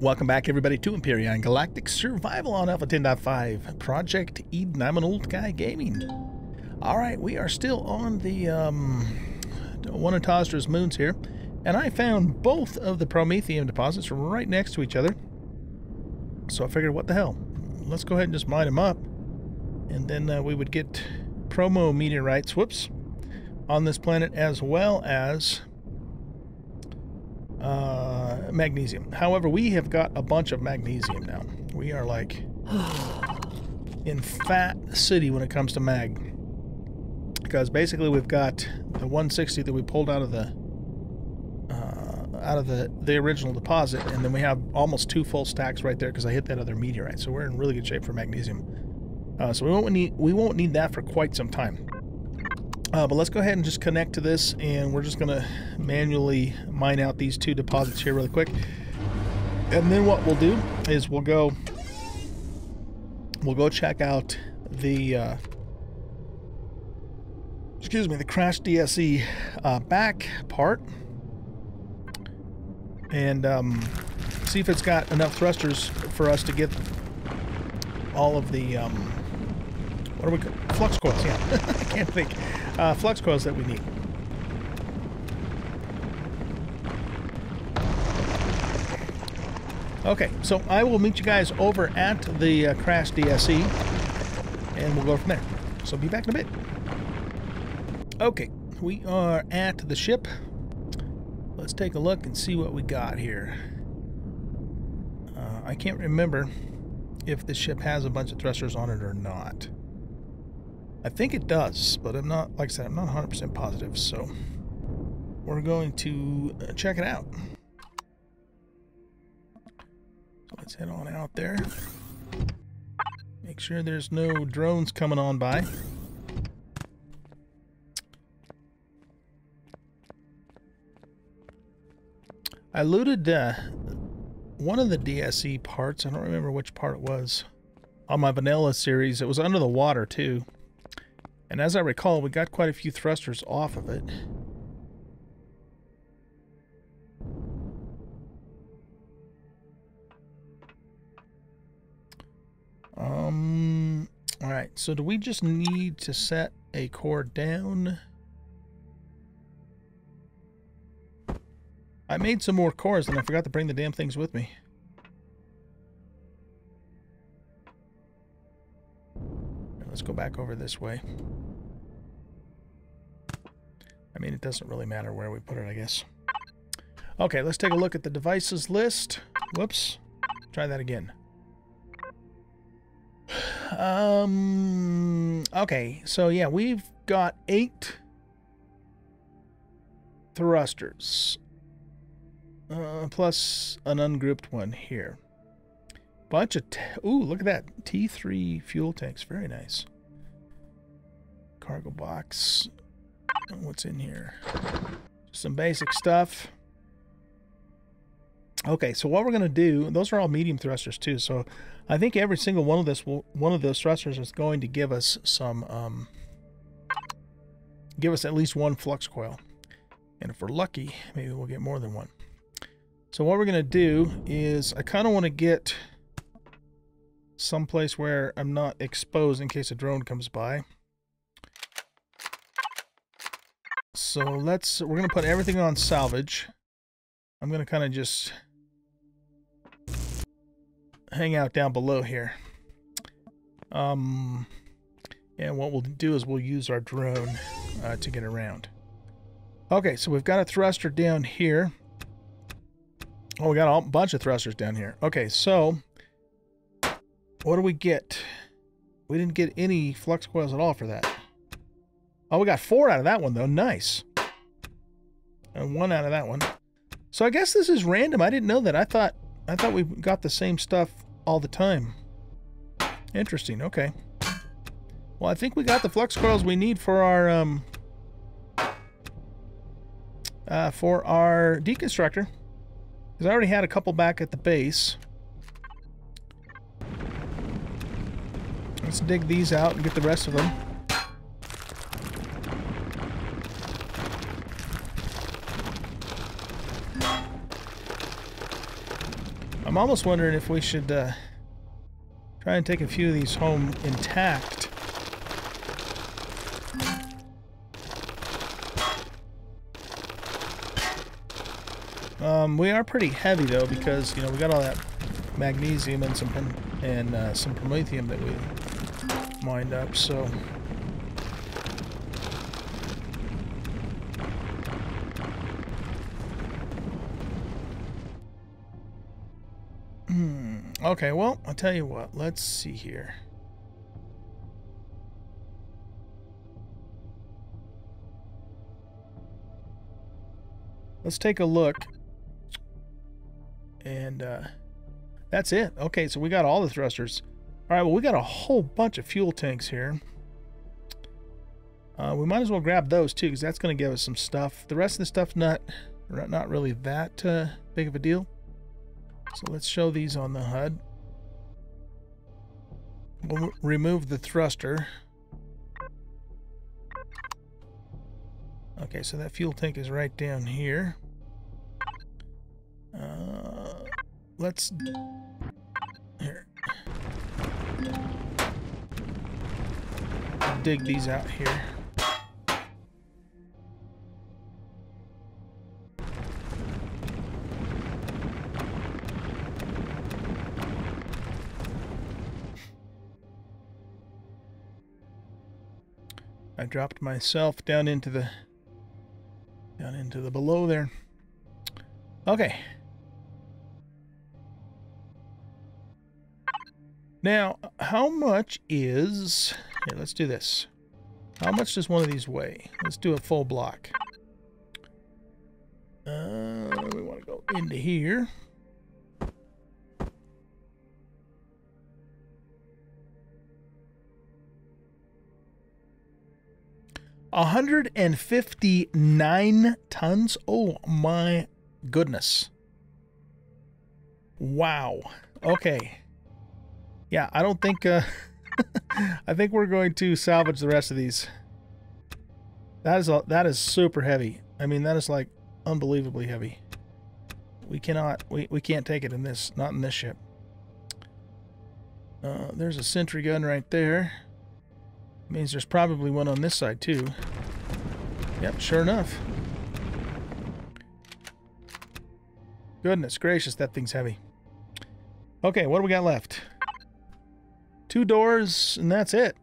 Welcome back, everybody, to Empyrion Galactic Survival on Alpha 10.5, Project Eden. I'm an old guy gaming. All right, we are still on the one of Tosdra's moons here, and I found both of the Promethium deposits right next to each other. So I figured, what the hell? Let's go ahead and just mine them up, and then we would get promo meteorites, whoops, on this planet, as well as magnesium. However, we have got a bunch of magnesium now. We are like in fat city when it comes to mag, because basically we've got the 160 that we pulled out of the original deposit, and then we have almost two full stacks right there because I hit that other meteorite. So we're in really good shape for magnesium. So we won't need that for quite some time. But let's go ahead and just connect to this, and we're just going to manually mine out these two deposits here really quick. And then what we'll do is we'll go check out the the crashed DSE back part, and see if it's got enough thrusters for us to get all of the what are we called? Flux coils. Yeah, I can't think. Flux coils that we need. Okay, so I will meet you guys over at the crash DSE, and we'll go from there. So be back in a bit. Okay, we are at the ship. Let's take a look and see what we got here. I can't remember if the ship has a bunch of thrusters on it or not. I think it does, but I'm not, like I said, I'm not 100% positive, so we're going to check it out. So let's head on out there. Make sure there's no drones coming on by. I looted one of the DSE parts. I don't remember which part it was. On my vanilla series, it was under the water, too. And as I recall, we got quite a few thrusters off of it. All right, so do we just need to set a core down? I made some more cores and I forgot to bring the damn things with me. Let's go back over this way. I mean, it doesn't really matter where we put it, I guess. Okay, let's take a look at the devices list. Whoops. Try that again. Okay, so yeah, we've got 8 thrusters. Plus an ungrouped one here. Bunch of, ooh, look at that, T3 fuel tanks, very nice. Cargo box, what's in here? Some basic stuff. Okay, so what we're gonna do, those are all medium thrusters too, so I think every single one of those thrusters is going to give us some, give us at least one flux coil. And if we're lucky, maybe we'll get more than one. So what we're gonna do is, I kinda wanna get someplace where I'm not exposed in case a drone comes by. So let's, we're gonna put everything on salvage. I'm gonna kind of just hang out down below here. And what we'll do is we'll use our drone to get around. Okay, so we've got a thruster down here. Oh, we got a bunch of thrusters down here. Okay, so what do we get? We didn't get any flux coils at all for that. Oh, we got 4 out of that one, though. Nice. And 1 out of that one. So I guess this is random. I didn't know that. I thought we got the same stuff all the time. Interesting. Okay. Well, I think we got the flux coils we need for our deconstructor. Because I already had a couple back at the base. Let's dig these out and get the rest of them. I'm almost wondering if we should try and take a few of these home intact. We are pretty heavy though, because you know we got all that magnesium and some promethium that we mined up. So okay, well, I'll tell you what, let's see here. Let's take a look. And that's it. Okay, so we got all the thrusters. All right, well, we got a whole bunch of fuel tanks here. We might as well grab those too, because that's going to give us some stuff. The rest of the stuff's not really that big of a deal. So let's show these on the HUD. We'll remove the thruster. Okay, so that fuel tank is right down here. Let's... here. Dig these out here. I dropped myself down into the below there. Okay. Now, how much is... here, let's do this. How much does one of these weigh? Let's do a full block. We want to go into here. A 159 tons. Oh my goodness. Wow. Okay. Yeah, I don't think I think we're going to salvage the rest of these. That is super heavy. I mean, that is like unbelievably heavy. We can't take it in this, not in this ship. There's a sentry gun right there. Means there's probably one on this side too. Yep, sure enough. Goodness gracious, that thing's heavy. Okay, what do we got left? 2 doors, and that's it.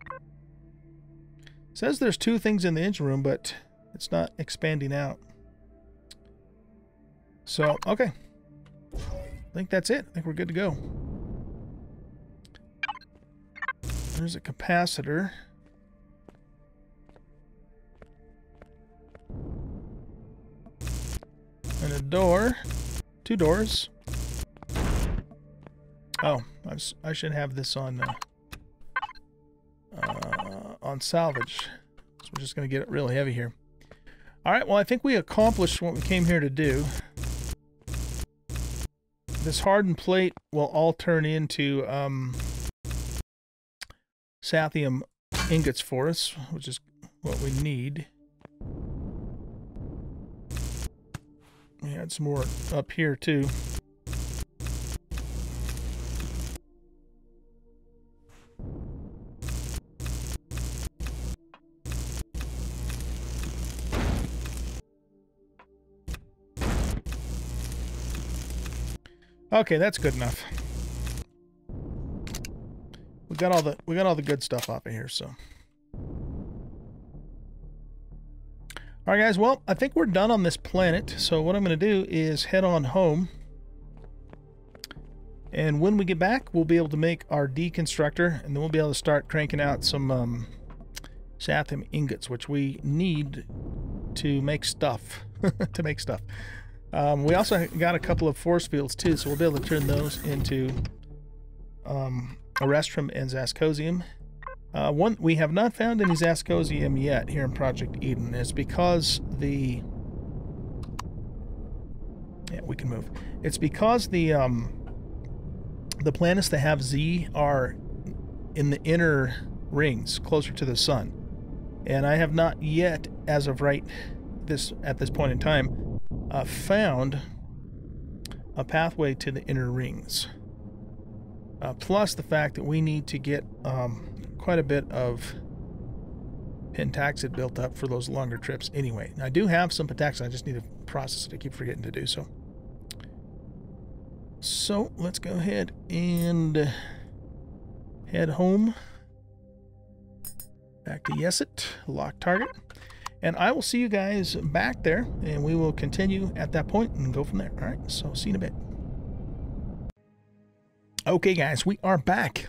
It says there's 2 things in the engine room, but it's not expanding out. So, okay. I think that's it. I think we're good to go. There's a capacitor. And a door. 2 doors. Oh, I should have this on salvage. So we're just going to get it really heavy here. All right, well, I think we accomplished what we came here to do. This hardened plate will all turn into... Sathium ingots for us, which is what we need. We had some more up here too. Okay, that's good enough. We got all the good stuff off of here, so. All right, guys. Well, I think we're done on this planet. So what I'm going to do is head on home. And when we get back, we'll be able to make our deconstructor, and then we'll be able to start cranking out some Sathium ingots, which we need to make stuff. We also got a couple of force fields too, so we'll be able to turn those into. Arrastrum and Zaskosium. One, we have not found any Zaskosium yet here in Project Eden. It's because the... yeah, we can move. It's because the planets that have Z are in the inner rings, closer to the sun. And I have not yet, as of right at this point in time, found a pathway to the inner rings. Plus the fact that we need to get quite a bit of pentaxid built up for those longer trips anyway. Now, I do have some pentaxid. I just need to process it. I keep forgetting to do so. So let's go ahead and head home. Back to Yesit, lock target. And I will see you guys back there, and we will continue at that point and go from there. All right, so see you in a bit. Okay, guys, we are back.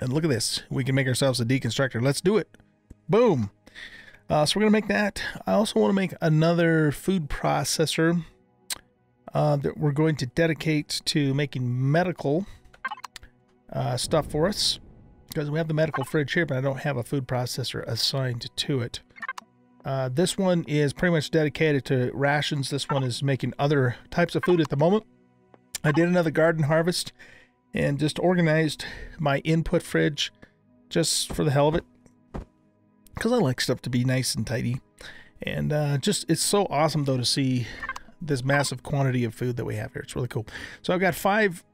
And look at this. We can make ourselves a deconstructor. Let's do it. Boom. So we're going to make that. I also want to make another food processor that we're going to dedicate to making medical stuff for us. Because we have the medical fridge here, but I don't have a food processor assigned to it. This one is pretty much dedicated to rations. This one is making other types of food at the moment. I did another garden harvest and just organized my input fridge just for the hell of it, because I like stuff to be nice and tidy. And just, it's so awesome though to see this massive quantity of food that we have here. It's really cool. So I've got 5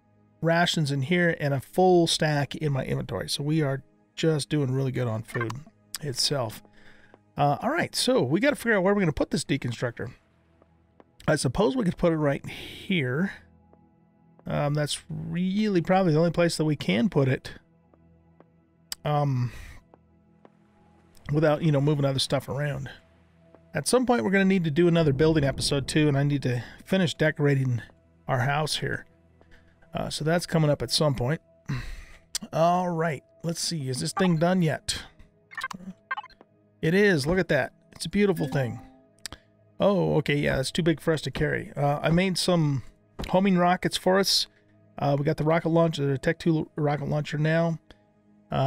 rations in here and a full stack in my inventory. So we are just doing really good on food itself. All right, so we got to figure out where we're going to put this deconstructor. I suppose we could put it right here. That's really probably the only place that we can put it without, you know, moving other stuff around. At some point, we're going to need to do another building episode too, and I need to finish decorating our house here. So that's coming up at some point. All right, let's see. Is this thing done yet? It is. Look at that. It's a beautiful thing. Oh, okay. Yeah, it's too big for us to carry. I made some homing rockets for us. We got the rocket launcher, the Tech 2 rocket launcher now.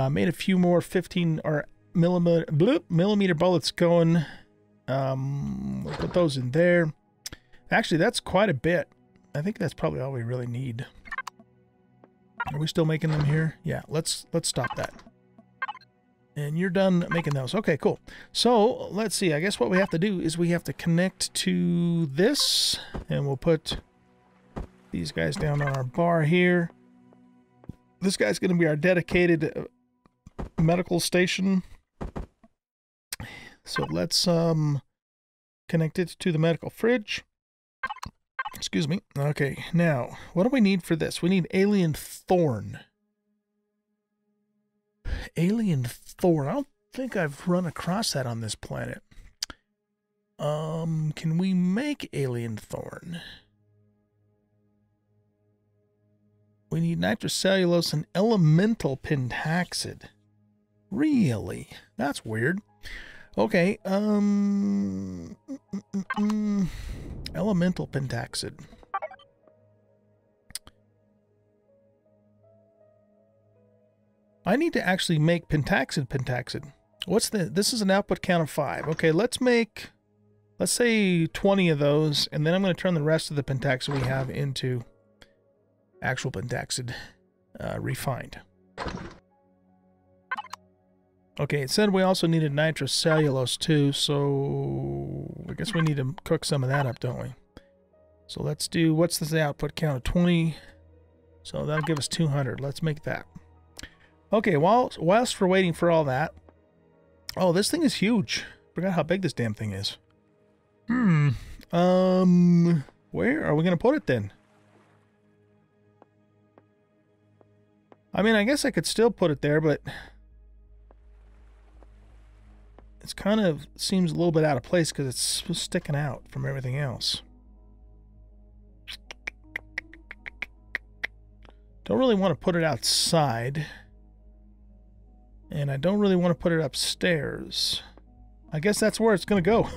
Made a few more 15 or millimeter bullets going. We'll put those in there. Actually, that's quite a bit. I think that's probably all we really need. Are we still making them here? Yeah, let's stop that. And you're done making those. Okay, cool. So let's see. I guess what we have to do is we have to connect to this, and we'll put these guys down on our bar here. This guy's going to be our dedicated medical station. So let's connect it to the medical fridge. Excuse me. Okay, now what do we need for this? We need Alien Thorn. Alien Thorn. I don't think I've run across that on this planet. Can we make Alien Thorn? We need nitrocellulose and elemental pentaxid. Really? That's weird. Okay, elemental pentaxid. I need to actually make pentaxid. What's the, this is an output count of 5. Okay, let's make, let's say 20 of those, and then I'm going to turn the rest of the pentaxid we have into actual pentaxid refined. Okay, it said we also needed nitrocellulose too, so I guess we need to cook some of that up, don't we? So let's do, what's this output count of 20? So that'll give us 200. Let's make that. Okay, whilst we're waiting for all that, oh, this thing is huge. Forgot how big this damn thing is. Where are we going to put it then? I mean, I guess I could still put it there, but it's kind of seems a little bit out of place because it's sticking out from everything else. Don't really want to put it outside. And I don't really want to put it upstairs. I guess that's where it's going to go.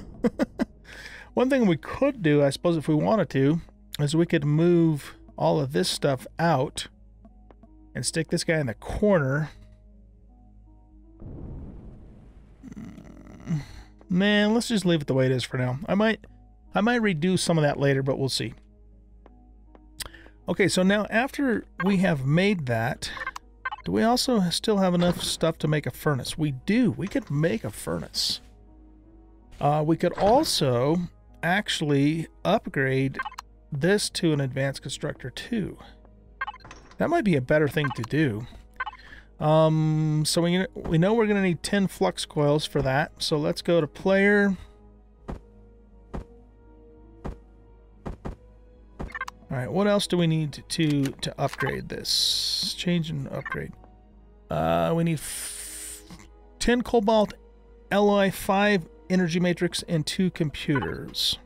One thing we could do, I suppose, if we wanted to, is we could move all of this stuff out and stick this guy in the corner. Man, let's just leave it the way it is for now. I might redo some of that later, but we'll see. Okay, so now after we have made that, do we also still have enough stuff to make a furnace? We do. We could make a furnace. We could also actually upgrade this to an advanced constructor too. That might be a better thing to do. So we know we're going to need 10 flux coils for that. So let's go to player. All right, what else do we need to upgrade this? Change and upgrade. We need 10 cobalt alloy, 5 energy matrix, and 2 computers.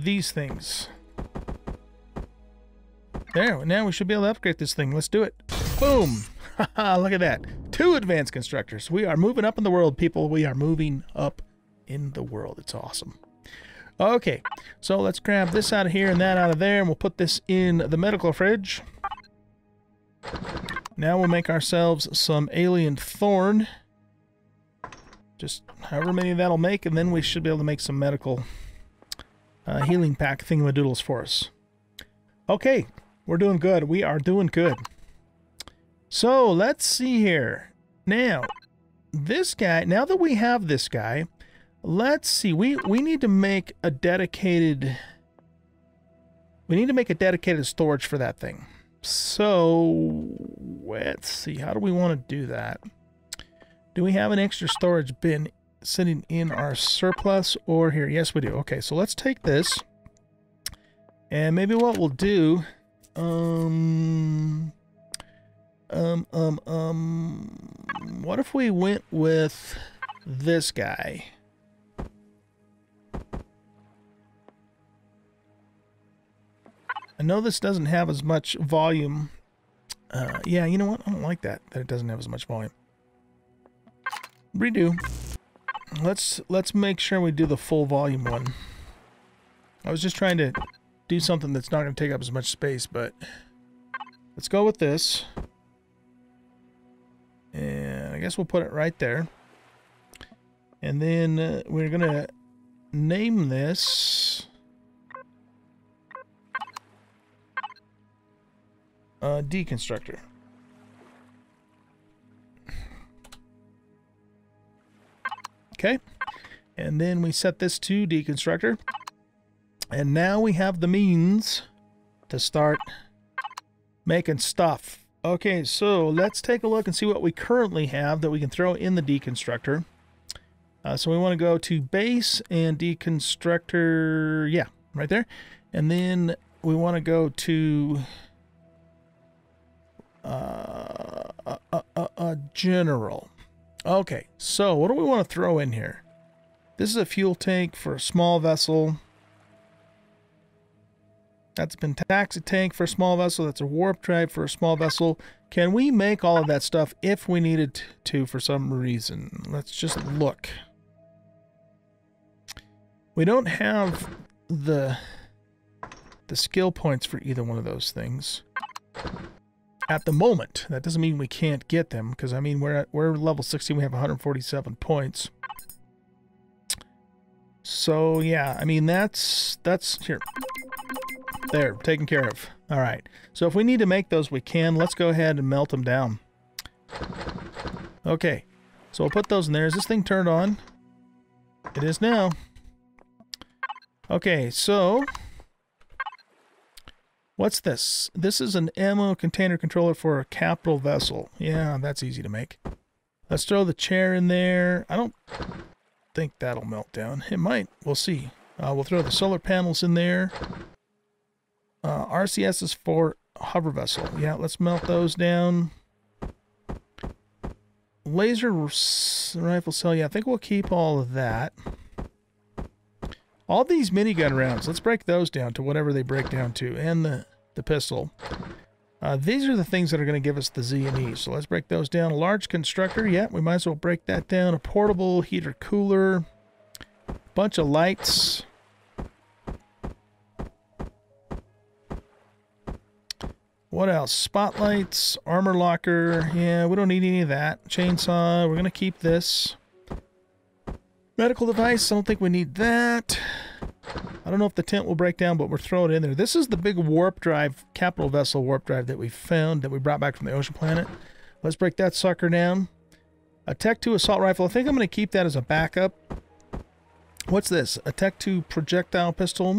These things. There, now we should be able to upgrade this thing. Let's do it. Boom! Haha, look at that. 2 advanced constructors. We are moving up in the world, people. We are moving up in the world. It's awesome. Okay, so let's grab this out of here and that out of there, and we'll put this in the medical fridge. Now we'll make ourselves some Alien Thorn. Just however many that'll make, and then we should be able to make some medical... healing pack thingamadoodles for us. Okay, we're doing good. We are doing good. So let's see here. Now, this guy, now that we have this guy, let's see. We need to make a dedicated... We need to make a dedicated storage for that thing. So, let's see. How do we want to do that? Do we have an extra storage bin sitting in our surplus or here? Yes, we do. Okay, so let's take this and maybe what we'll do what if we went with this guy? I know this doesn't have as much volume. Yeah, you know what? I don't like that it doesn't have as much volume. Redo. Let's make sure we do the full volume one. I was just trying to do something that's not going to take up as much space, but let's go with this. And I guess we'll put it right there. And then we're going to name this Deconstructor. Okay, and then we set this to deconstructor, and now we have the means to start making stuff. Okay, so let's take a look and see what we currently have that we can throw in the deconstructor. So we want to go to base and deconstructor, yeah, right there. And then we want to go to general. Okay, so what do we want to throw in here? This is a fuel tank for a small vessel. That's a Pentaxid tank for a small vessel. That's a warp drive for a small vessel. Can we make all of that stuff if we needed to for some reason? Let's just look. We don't have the skill points for either one of those things at the moment. That doesn't mean we can't get them, because I mean we're level 16, we have 147 points. So yeah, I mean that's here. There, taken care of. All right. So if we need to make those, we can. Let's go ahead and melt them down. Okay. So we'll put those in there. Is this thing turned on? It is now. Okay, so what's this? This is an ammo container controller for a capital vessel. Yeah, that's easy to make. Let's throw the chair in there. I don't think that'll melt down. It might. We'll see. We'll throw the solar panels in there. RCS is for hover vessel. Yeah, let's melt those down. Laser rifle cell. Yeah, I think we'll keep all of that. All these minigun rounds, let's break those down to whatever they break down to, and the pistol. These are the things that are going to give us the Z and E, so let's break those down. A large constructor, yeah, we might as well break that down. A portable heater cooler, bunch of lights. What else? Spotlights, armor locker, yeah, we don't need any of that. Chainsaw, we're going to keep this. Medical device, I don't think we need that. I don't know if the tent will break down, but we're throwing it in there. This is the big warp drive, capital vessel warp drive that we found, that we brought back from the ocean planet. Let's break that sucker down. A Tech 2 assault rifle. I think I'm going to keep that as a backup. What's this? A Tech 2 projectile pistol.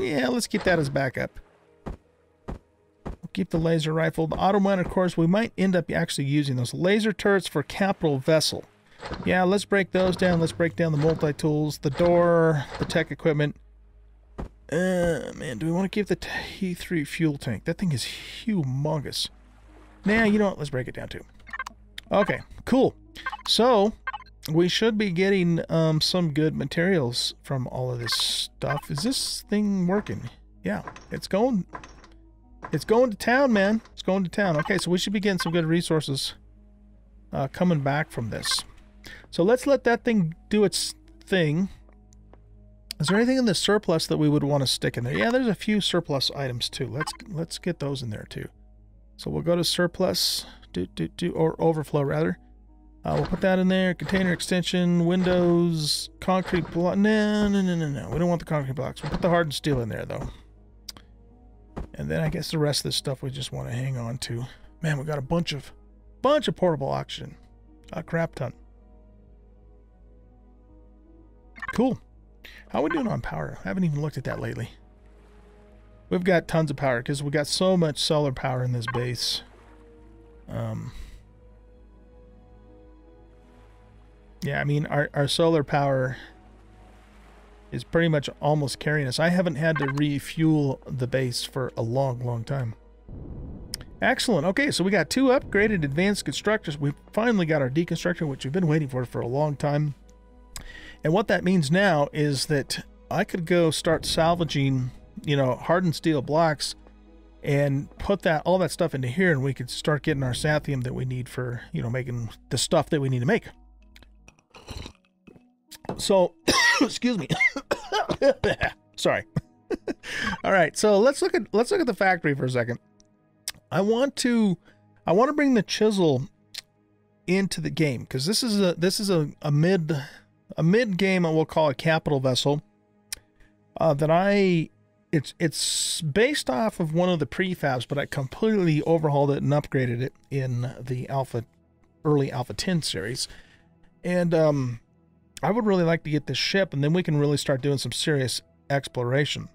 Yeah, let's keep that as backup. We'll keep the laser rifle. The auto mine, of course, we might end up actually using those laser turrets for capital vessel. Yeah, let's break those down. Let's break down the multi-tools, the door, the tech equipment. Man, do we want to keep the T3 fuel tank? That thing is humongous. Nah, you know what? Let's break it down too. Okay, cool. So, we should be getting some good materials from all of this stuff. Is this thing working? Yeah, it's going. It's going to town, man. It's going to town. Okay, so we should be getting some good resources coming back from this. So let's let that thing do its thing. Is there anything in the surplus that we would want to stick in there? Yeah, there's a few surplus items too. Let's get those in there too. So we'll go to surplus, or overflow rather. We'll put that in there. Container extension, windows, concrete block. No. We don't want the concrete blocks. We'll put the hardened steel in there though. And then I guess the rest of this stuff we just want to hang on to. Man, we got a bunch of portable oxygen. A crap ton. Cool. How are we doing on power? I haven't even looked at that lately. We've got tons of power because we got so much solar power in this base. Yeah, I mean, our solar power is pretty much almost carrying us. I haven't had to refuel the base for a long, long time. Excellent. Okay, so we got 2 upgraded advanced constructors. We finally got our deconstructor, which we've been waiting for a long time. And what that means now is that I could go start salvaging, you know, hardened steel blocks and put that all that stuff into here, and we could start getting our Sathium that we need for, you know, making the stuff that we need to make. So, excuse me. Sorry. All right, so let's look at the factory for a second. I want to bring the chisel into the game because this is a mid game, I will call a capital vessel. It's based off of one of the prefabs, but I completely overhauled it and upgraded it in the early Alpha 10 series. And I would really like to get this ship, and then we can really start doing some serious exploration.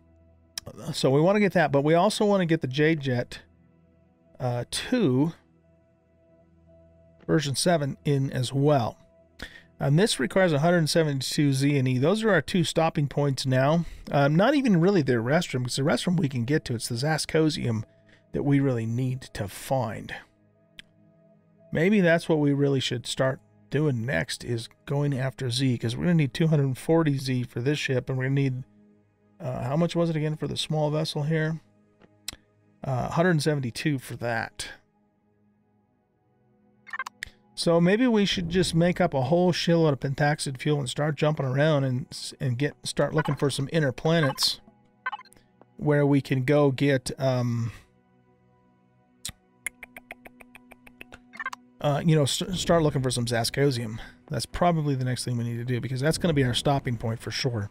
So we want to get that, but we also want to get the J-Jet 2 version 7 in as well. And this requires 172 Z and E. Those are our 2 stopping points now. Not even really their restroom, because the restroom we can get to. It's the Zaskosium that we really need to find. Maybe that's what we really should start doing next, is going after Z, because we're going to need 240 Z for this ship, and we're going to need, how much was it again for the small vessel here? 172 for that. So maybe we should just make up a whole shitload of Pentaxid fuel and start jumping around and start looking for some inner planets where we can go get, you know, start looking for some Zaskosium. That's probably the next thing we need to do, because that's going to be our stopping point for sure.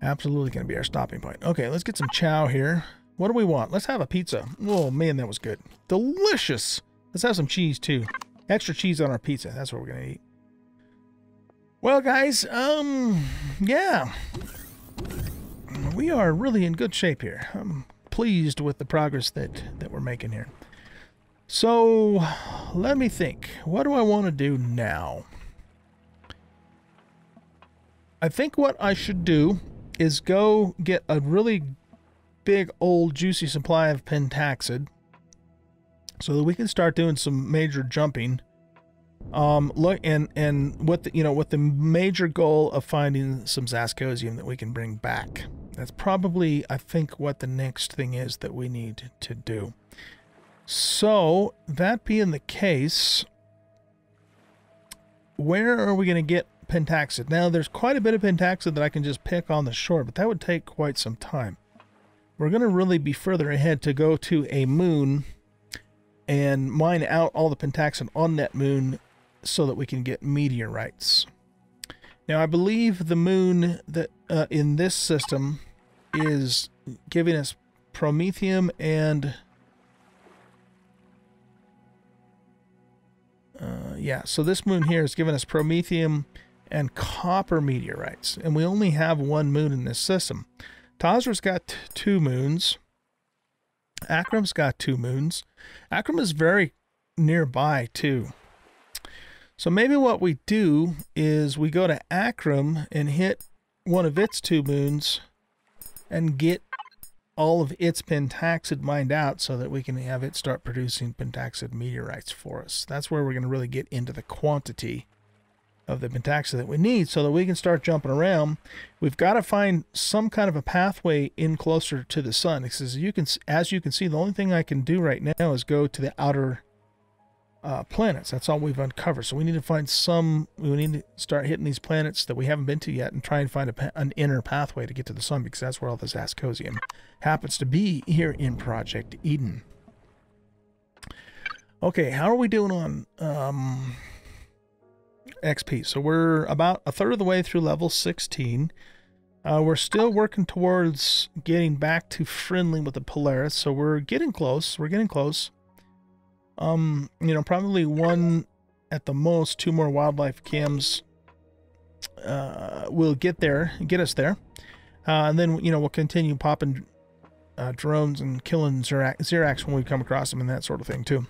Absolutely going to be our stopping point. Okay, let's get some chow here. What do we want? Let's have a pizza. Oh, man, that was good. Delicious. Let's have some cheese, too. Extra cheese on our pizza. That's what we're going to eat. Well, guys, yeah. We are really in good shape here. I'm pleased with the progress that we're making here. So, let me think. What do I want to do now? I think what I should do is go get a really big, old, juicy supply of Pentaxid, so that we can start doing some major jumping. Look, and with the, you know, with the major goal of finding some Zaskosium that we can bring back. That's probably, I think, what the next thing is that we need to do. So that being the case, where are we going to get Pentaxid? Now, there's quite a bit of Pentaxid that I can just pick on the shore, but that would take quite some time. We're going to really be further ahead to go to a moon and mine out all the Pentaxid on that moon so that we can get meteorites. Now, I believe the moon that in this system is giving us Promethium and... yeah, so this moon here is giving us Promethium and copper meteorites, and we only have one moon in this system. Tazra's got two moons. Akram's got two moons. Akram is very nearby too. So maybe what we do is we go to Akram and hit one of its two moons and get all of its pentaxid mined out so that we can have it start producing pentaxid meteorites for us. That's where we're going to really get into the quantity of the pentaxid that we need so that we can start jumping around. We've got to find some kind of a pathway in closer to the sun. It says you can, as you can see, the only thing I can do right now is go to the outer planets. That's all we've uncovered. So we need to find some, we need to start hitting these planets that we haven't been to yet and try and find an inner pathway to get to the sun, because that's where all the Zaskosium happens to be here in Project Eden. Okay, how are we doing on XP? So we're about a third of the way through level 16. We're still working towards getting back to friendly with the Polaris, so we're getting close. You know, probably one, at the most, two more wildlife cams will get there, get us there. And then, you know, we'll continue popping drones and killing Xerax when we come across them and that sort of thing too.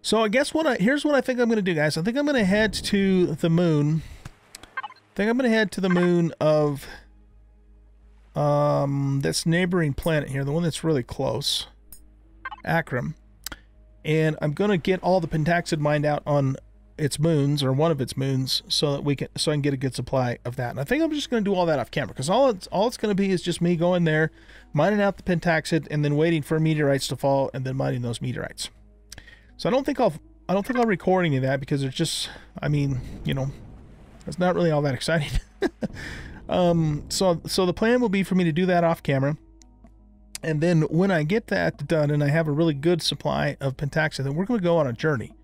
So I guess here's what I think I'm going to do, guys. I think I'm going to head to the moon. I think I'm going to head to the moon of this neighboring planet here, the one that's really close, Akram. And I'm going to get all the pentaxid mined out on its moons, or one of its moons, so that we can, so I can get a good supply of that. And I think I'm just going to do all that off camera, because all it's going to be is just me going there, mining out the pentaxid, and then waiting for meteorites to fall, and then mining those meteorites. So I don't think I'll record any of that, because it's just, I mean, you know, it's not really all that exciting. So the plan will be for me to do that off camera. And then when I get that done and I have a really good supply of pentaxid, then we're going to go on a journey.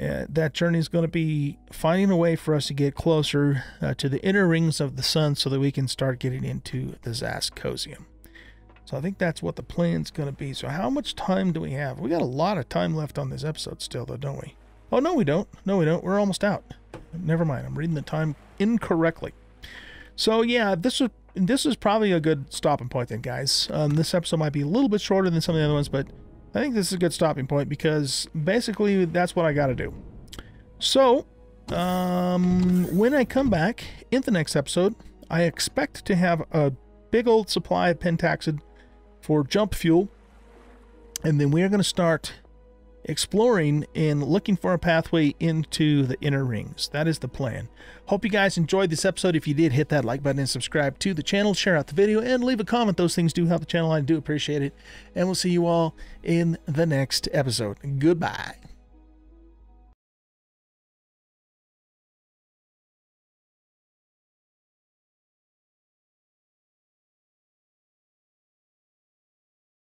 That journey is going to be finding a way for us to get closer to the inner rings of the sun so that we can start getting into the Zaskosium. So I think that's what the plan's going to be. So how much time do we have? We got a lot of time left on this episode still, though, don't we? Oh, no, we don't. No, we don't. We're almost out. Never mind. I'm reading the time incorrectly. So, yeah, this is probably a good stopping point then, guys. This episode might be a little bit shorter than some of the other ones, but I think this is a good stopping point, because basically that's what I got to do. So, when I come back in the next episode, I expect to have a big old supply of pentaxid for jump fuel, and then we are going to start exploring and looking for a pathway into the inner rings. That is the plan. Hope you guys enjoyed this episode. If you did, hit that like button and subscribe to the channel. Share out the video and leave a comment. Those things do help the channel. I do appreciate it. And we'll see you all in the next episode. Goodbye.